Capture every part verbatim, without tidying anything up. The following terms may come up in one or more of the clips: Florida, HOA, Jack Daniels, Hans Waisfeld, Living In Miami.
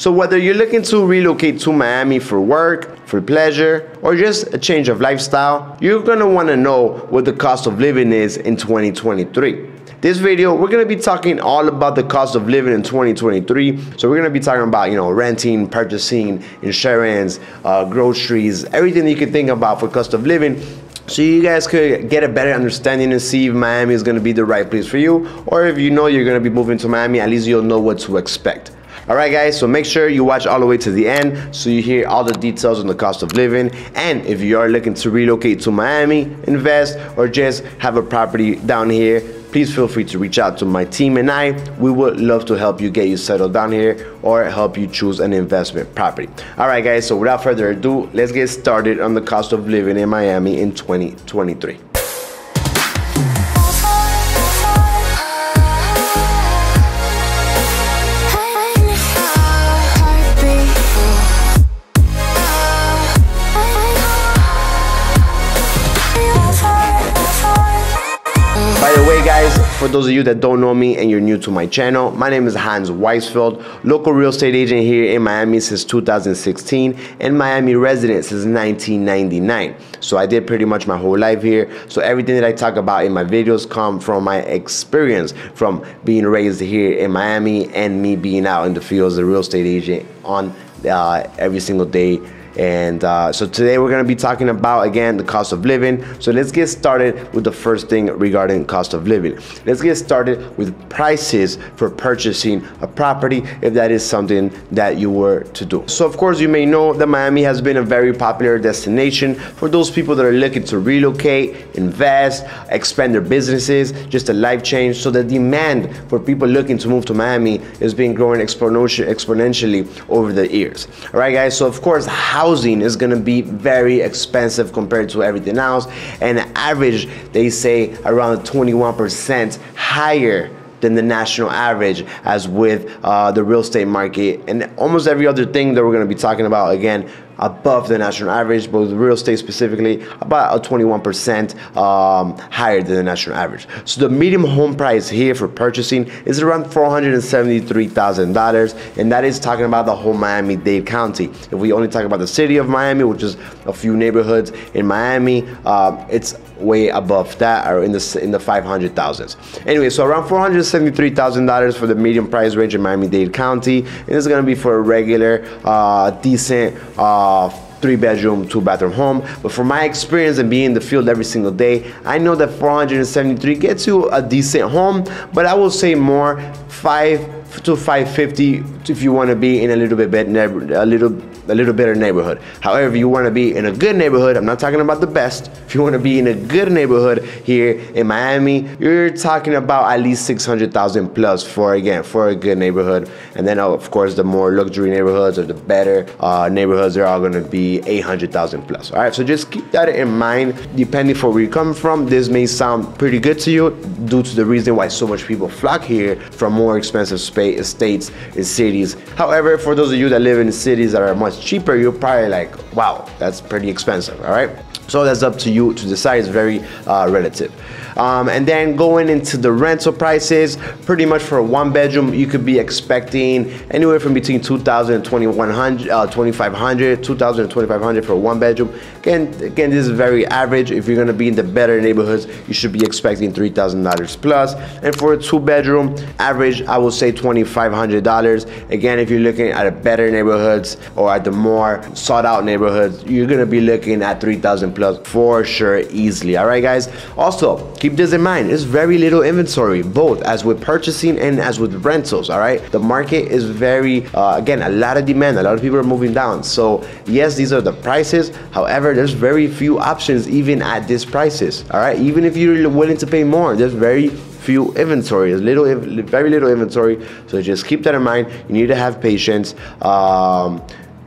So whether you're looking to relocate to Miami for work, for pleasure, or just a change of lifestyle, you're gonna wanna know what the cost of living is in twenty twenty-three. This video, we're gonna be talking all about the cost of living in twenty twenty-three. So we're gonna be talking about, you know, renting, purchasing, insurance, uh, groceries, everything that you can think about for cost of living. So you guys could get a better understanding and see if Miami is gonna be the right place for you, or if you know you're gonna be moving to Miami, at least you'll know what to expect. All right, guys, so make sure you watch all the way to the end so you hear all the details on the cost of living. And if you are looking to relocate to Miami, invest, or just have a property down here, please feel free to reach out to my team and I. We would love to help you get you settled down here or help you choose an investment property. All right, guys, so without further ado, let's get started on the cost of living in Miami in twenty twenty-three. For those of you that don't know me and you're new to my channel, my name is Hans Waisfeld, local real estate agent here in Miami since two thousand sixteen and Miami resident since nineteen ninety-nine. So I did pretty much my whole life here. So everything that I talk about in my videos come from my experience from being raised here in Miami and me being out in the field as a real estate agent on uh, every single day. And uh, so today we're going to be talking about, again, the cost of living. So let's get started with the first thing regarding cost of living. Let's get started with prices for purchasing a property, if that is something that you were to do. So of course you may know that Miami has been a very popular destination for those people that are looking to relocate, invest, expand their businesses, just a life change. So the demand for people looking to move to Miami has been growing exponentially over the years. All right, guys, so of course how housing is going to be very expensive compared to everything else, and average, they say around twenty-one percent higher than the national average, as with uh, the real estate market and almost every other thing that we're going to be talking about, again, above the national average, but with real estate specifically, about a twenty-one percent um, higher than the national average. So the median home price here for purchasing is around four hundred seventy-three thousand dollars, and that is talking about the whole Miami-Dade County. If we only talk about the city of Miami, which is a few neighborhoods in Miami, uh, it's way above that, or in the in the five hundred thousands. Anyway, so around four hundred seventy-three thousand dollars for the median price range in Miami-Dade County, and it's gonna be for a regular, uh, decent, uh, three bedroom, two bathroom home. But from my experience and being in the field every single day, I know that four hundred seventy-three gets you a decent home, but I will say more, five to five fifty if you want to be in a little bit better, a little a little better neighborhood. However, you want to be in a good neighborhood, I'm not talking about the best. If you want to be in a good neighborhood here in Miami, you're talking about at least six hundred thousand plus for, again, for a good neighborhood. And then of course the more luxury neighborhoods or the better uh, neighborhoods, they're all going to be eight hundred thousand plus. All right, so just keep that in mind. Depending for where you come from, this may sound pretty good to you due to the reason why so much people flock here from more expensive space, states and cities. However, for those of you that live in cities that are much cheaper, you're probably like, wow, that's pretty expensive. All right, so that's up to you to decide. It's very uh, relative. Um, and then going into the rental prices, pretty much for a one bedroom, you could be expecting anywhere from between two thousand and twenty-one hundred, uh, twenty-five hundred, two thousand and twenty-five hundred for a one bedroom. Again, again, this is very average. If you're gonna be in the better neighborhoods, you should be expecting three thousand dollars plus. And for a two bedroom, average, I will say twenty-five hundred dollars. Again, if you're looking at a better neighborhoods or at the more sought out neighborhoods, you're gonna be looking at three thousand plus for sure, easily. All right, guys. Also, keep this in mind, there's very little inventory, both as with purchasing and as with rentals, all right? The market is very, uh, again, a lot of demand, a lot of people are moving down. So yes, these are the prices. However, there's very few options even at these prices, all right? Even if you're willing to pay more, there's very few inventory, there's little, very little inventory. So just keep that in mind. You need to have patience. Um,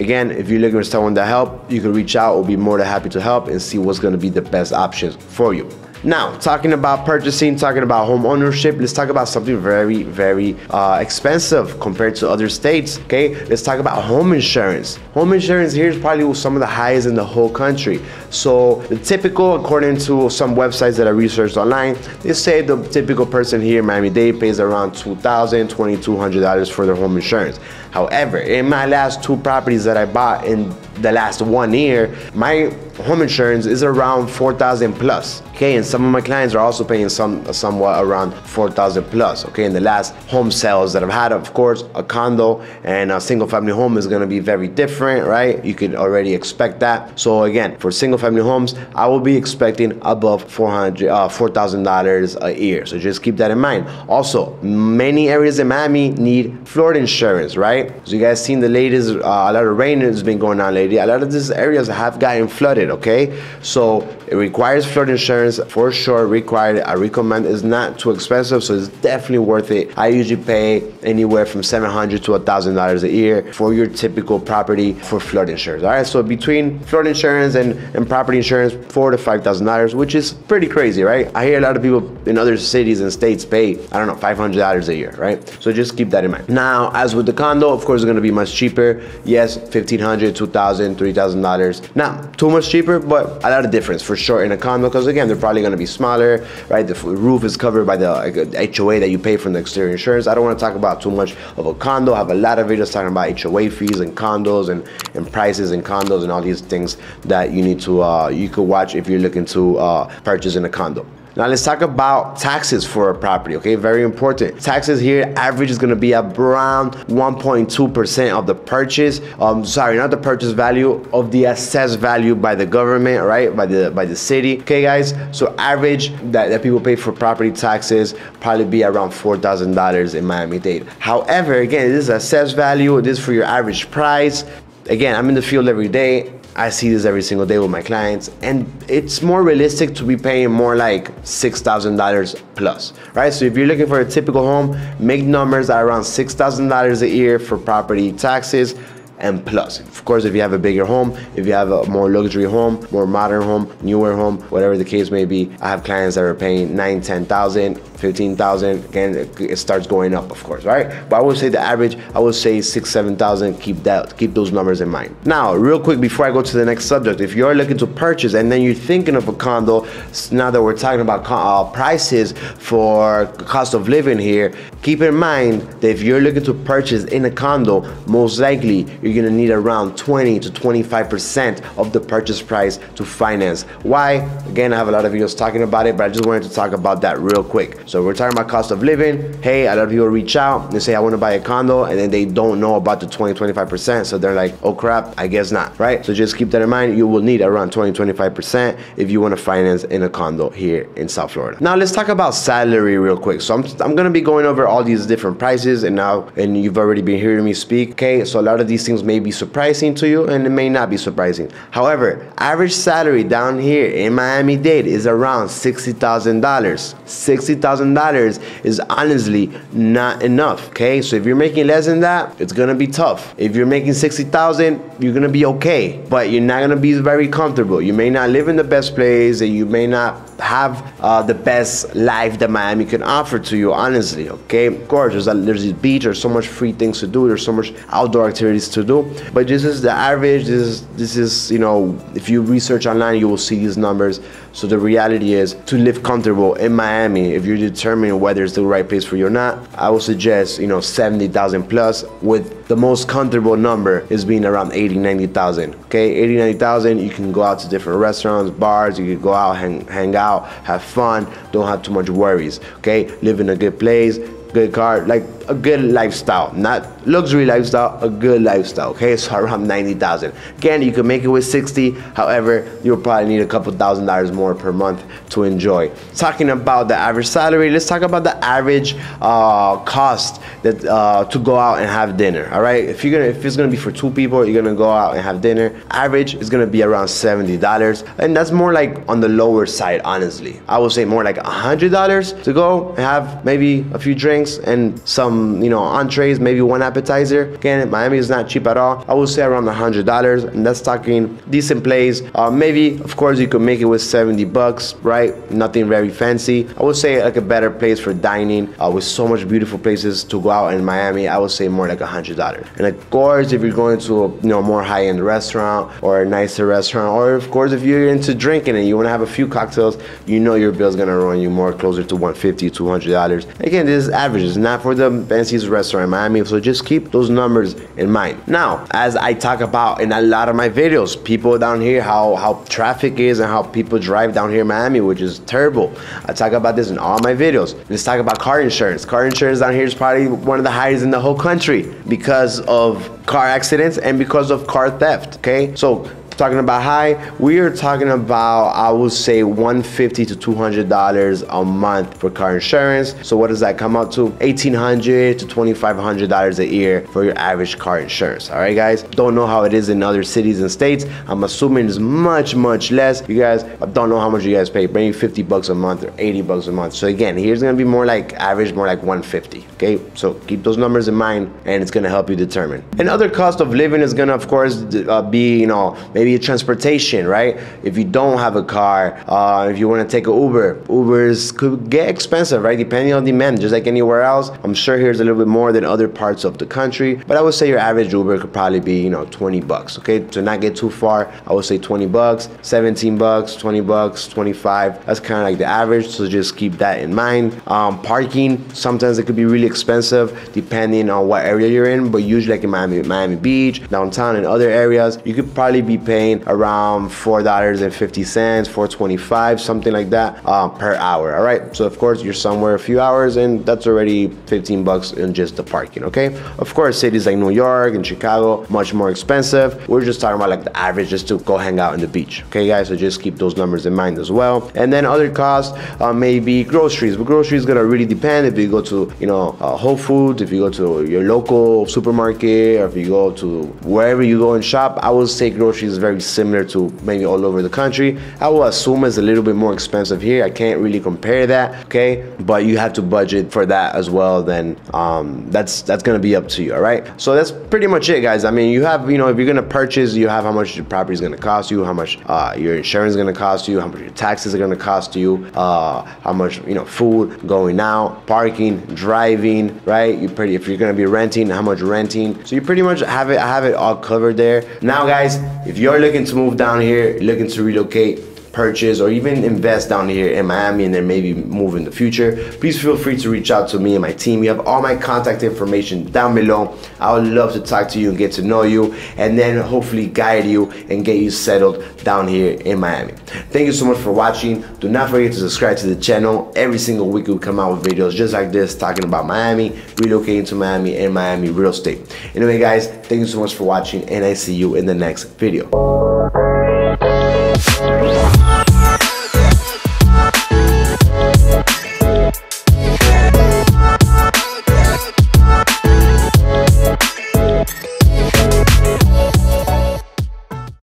Again, if you're looking for someone to help, you can reach out. We'll be more than happy to help and see what's gonna be the best options for you. Now, talking about purchasing, talking about home ownership, let's talk about something very, very uh, expensive compared to other states, okay? Let's talk about home insurance. Home insurance here is probably some of the highest in the whole country. So the typical, according to some websites that I researched online, they say the typical person here in Miami-Dade pays around two thousand dollars, twenty-two hundred dollars for their home insurance. However, in my last two properties that I bought in the last one year, my home insurance is around four thousand plus, okay? And some of my clients are also paying some somewhat around four thousand plus, okay? In the last home sales that I've had, of course, a condo and a single family home is gonna be very different, right? You could already expect that. So again, for single family homes, I will be expecting above four hundred dollars, uh, four thousand dollars a year. So just keep that in mind. Also, many areas in Miami need flood insurance, right? So you guys seen the latest, uh, a lot of rain has been going on lately. A lot of these areas have gotten flooded. Okay, so it requires flood insurance for sure. Required, I recommend. It's not too expensive, so it's definitely worth it. I usually pay anywhere from seven hundred dollars to one thousand dollars a year for your typical property for flood insurance. All right, so between flood insurance and, and property insurance, four to five thousand dollars, which is pretty crazy, right? I hear a lot of people in other cities and states pay, I don't know, five hundred dollars a year, right? So just keep that in mind. Now, as with the condo, of course, it's going to be much cheaper. Yes, fifteen hundred dollars, two thousand dollars, three thousand dollars. Not too much cheaper. Cheaper, but a lot of difference for sure in a condo, because again, they're probably going to be smaller, right? The roof is covered by the H O A that you pay from the exterior insurance. I don't want to talk about too much of a condo. I have a lot of videos talking about H O A fees and condos and, and prices and condos and all these things that you need to, uh, you could watch if you're looking to uh, purchase in a condo. Now let's talk about taxes for a property, okay? Very important. Taxes here, average is gonna be around one point two percent of the purchase. Um, sorry, not the purchase value, of the assessed value by the government, right? By the by the city, okay guys? So average that, that people pay for property taxes probably be around four thousand dollars in Miami-Dade. However, again, this is assessed value, this is for your average price. Again, I'm in the field every day. I see this every single day with my clients, and it's more realistic to be paying more like six thousand dollars plus, right? So if you're looking for a typical home, make numbers at around six thousand dollars a year for property taxes and plus. Of course, if you have a bigger home, if you have a more luxury home, more modern home, newer home, whatever the case may be, I have clients that are paying nine, ten thousand, fifteen thousand, and it starts going up, of course, right? But I would say the average, I would say six, seven thousand. Keep that, keep those numbers in mind. Now, real quick before I go to the next subject, if you're looking to purchase and then you're thinking of a condo, now that we're talking about uh, prices for cost of living here, keep in mind that if you're looking to purchase in a condo, most likely you're gonna need around twenty to twenty-five percent of the purchase price to finance. Why? Again, I have a lot of videos talking about it, but I just wanted to talk about that real quick. So we're talking about cost of living. Hey, a lot of people reach out, they say, I wanna buy a condo, and then they don't know about the twenty, twenty-five percent. So they're like, oh crap, I guess not, right? So just keep that in mind. You will need around twenty, twenty-five percent if you wanna finance in a condo here in South Florida. Now let's talk about salary real quick. So I'm, I'm gonna be going over all these different prices, and now, and you've already been hearing me speak, okay? So a lot of these things may be surprising to you, and it may not be surprising. However, average salary down here in Miami-Dade is around sixty thousand dollars. sixty thousand dollars is honestly not enough, okay? So if you're making less than that, it's gonna be tough. If you're making sixty thousand dollars, you're gonna be okay, but you're not gonna be very comfortable. You may not live in the best place, and you may not have uh, the best life that Miami can offer to you, honestly, okay? Of course, there's, a, there's this beach, there's so much free things to do, there's so much outdoor activities to do, but this is the average. This is this is you know, if you research online, you will see these numbers. So the reality is, to live comfortable in Miami, if you're determining whether it's the right place for you or not, I would suggest, you know, seventy thousand plus, with the most comfortable number is being around eighty, ninety thousand, okay? Eighty, ninety thousand. You can go out to different restaurants, bars, you can go out, hang, hang out, have fun, don't have too much worries, okay? Live in a good place, good car, like a good lifestyle, not luxury lifestyle, a good lifestyle, okay? So around ninety thousand. Again, you can make it with sixty. However, you'll probably need a couple thousand dollars more per month to enjoy. Talking about the average salary, let's talk about the average uh, cost that uh, to go out and have dinner. All right, if you're gonna, if it's gonna be for two people, you're gonna go out and have dinner. Average is gonna be around seventy dollars, and that's more like on the lower side, honestly. I would say more like one hundred dollars to go and have maybe a few drinks and some um, you know, entrees, maybe one appetizer. Again, Miami is not cheap at all. I would say around one hundred dollars, and that's talking decent place. Uh, maybe, of course, you could make it with seventy bucks, right? Nothing very fancy. I would say like a better place for dining uh, with so much beautiful places to go out in Miami. I would say more like one hundred dollars. And of course, if you're going to a you know more high-end restaurant or a nicer restaurant, or of course, if you're into drinking and you want to have a few cocktails, you know your bill's gonna run you more closer to one fifty, two hundred dollars. Again, this is average. It's not for the fanciest restaurant in Miami, so just keep those numbers in mind. Now, as I talk about in a lot of my videos, people down here, how how traffic is and how people drive down here in Miami, which is terrible. I talk about this in all my videos. Let's talk about car insurance. Car insurance down here is probably one of the highest in the whole country because of car accidents and because of car theft, okay? So, talking about high, we are talking about, I would say, one fifty to two hundred dollars a month for car insurance. So what does that come out to? eighteen hundred to twenty-five hundred dollars a year for your average car insurance. All right, guys, don't know how it is in other cities and states. I'm assuming it's much, much less. You guys, I don't know how much you guys pay, maybe fifty bucks a month or eighty bucks a month. So again, here's gonna be more like average, more like one fifty, okay? So keep those numbers in mind and it's gonna help you determine. And other cost of living is gonna, of course, uh, be, you know, maybe your transportation, right? If you don't have a car, uh, if you want to take an Uber, Ubers could get expensive, right? Depending on demand, just like anywhere else. I'm sure here's a little bit more than other parts of the country, but I would say your average Uber could probably be, you know, twenty bucks, okay? To not get too far, I would say twenty bucks, seventeen bucks, twenty bucks, twenty-five. That's kind of like the average, so just keep that in mind. Um, parking, sometimes it could be really expensive depending on what area you're in, but usually like in Miami, Miami Beach, downtown, and other areas, you could probably be paying around four dollars and fifty cents, four twenty-five, something like that um, per hour. All right, so of course you're somewhere a few hours and that's already fifteen bucks in just the parking, okay? Of course, cities like New York and Chicago, much more expensive. We're just talking about like the average just to go hang out on the beach, okay guys? So just keep those numbers in mind as well. And then other costs uh, may be groceries, but groceries gonna really depend if you go to, you know, uh, Whole Foods, if you go to your local supermarket, or if you go to wherever you go and shop. I would say groceries is very very similar to maybe all over the country. I will assume it's a little bit more expensive here. I can't really compare that, okay? But you have to budget for that as well. Then um, that's that's gonna be up to you, all right? So that's pretty much it, guys. I mean, you have, you know, if you're gonna purchase, you have how much your property is gonna cost you, how much uh, your insurance is gonna cost you, how much your taxes are gonna cost you, uh, how much, you know, food, going out, parking, driving, right? You pretty if you're gonna be renting, how much renting. So you pretty much have it. I have it all covered there. Now, guys, if you're looking to move down here, looking to relocate, purchase, or even invest down here in Miami and then maybe move in the future, please feel free to reach out to me and my team. You have all my contact information down below. I would love to talk to you and get to know you and then hopefully guide you and get you settled down here in Miami. Thank you so much for watching. Do not forget to subscribe to the channel. Every single week we come out with videos just like this talking about Miami, relocating to Miami, and Miami real estate. Anyway guys, thank you so much for watching and I see you in the next video.